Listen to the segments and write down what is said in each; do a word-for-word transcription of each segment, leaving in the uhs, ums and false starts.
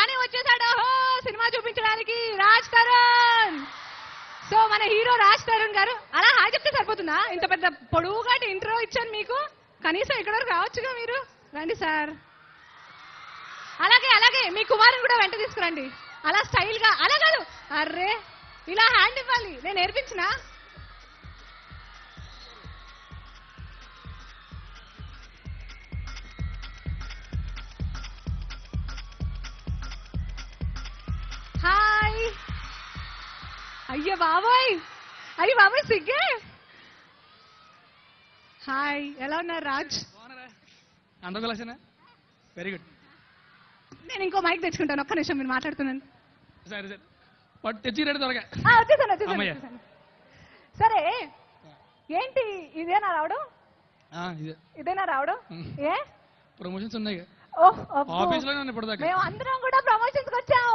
రాని వచ్చేసాడు. ఓహో సినిమా చూపించడానికి రాజ్ తరుణ్. సో మన హీరో రాజ్ తరుణ్ గారు. అలా హాయ్ చెప్తే సరిపోతుందా? ఇంత పెద్ద పొడువుగా ఇంట్రో ఇచ్చాను మీకు, కనీసం ఇక్కడ వరకు రావచ్చుగా మీరు. రండి సార్. అలాగే అలాగే మీ కుమారుని కూడా వెంట తీసుకురండి. అలా స్టైల్గా అలా కాదు, అర్రే ఇలా హ్యాండ్ ఇవ్వాలి. నేను నేర్పించిన హాయ్. అయ్యో బాబాయ్, అయ్యో బాబాయ్ సిగ్గే. హాయ్, ఎలా ఉన్నారు రాజ్? అందరూ కలిసినా వెరీ గుడ్. నేను ఇంకో మైక్ తెచ్చుకుంటాను, ఒక్క నిమిషం మీరు మాట్లాడుతున్నాను. సరే సరే వచ్చేసాను వచ్చేసాను. సరే ఏంటి ఇదేనా రావడం? ఇదేనా రావడం? ఏ ప్రమోషన్స్ ఉన్నాయి అందరం కూడా ప్రమోషన్స్ వచ్చాం.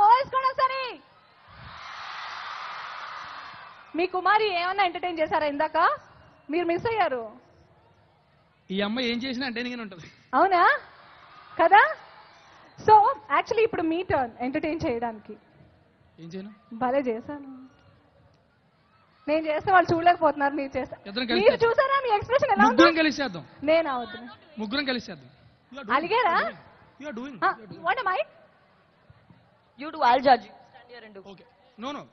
మీ కుమారి ఏమన్నా ఎంటర్టైన్ చేశారా ఇందాక? మీరు మిస్ అయ్యారు. ఈ అమ్మాయి ఏం చేసినా అంటే అవునా కదా. సో యాక్చువల్లీ ఇప్పుడు మీ టర్న్ ఎంటర్టైన్ చేయడానికి. ఏం చేయను? భలే చేశాను. నేను చేస్తే వాళ్ళు చూడలేకపోతున్నారు, మీరు చేస్తారు. మీరు చూసారా మీ ఎక్స్ప్రెషన్ ఎలా ఉంది? ముగ్గురం కలిసి చేద్దాం. నేను అవుతాను. ముగ్గురం కలిసి చేద్దాం. అలిగారా? You are doing what am I? You do. I'll judge. Stand here and do. Okay. No no.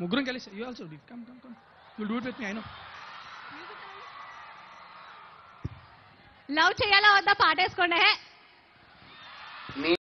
ముగ్గురం కలిసి you also do. Come come come. You do it with me. I know. Love చేయాలా వద్దా పాటేసుకోండి.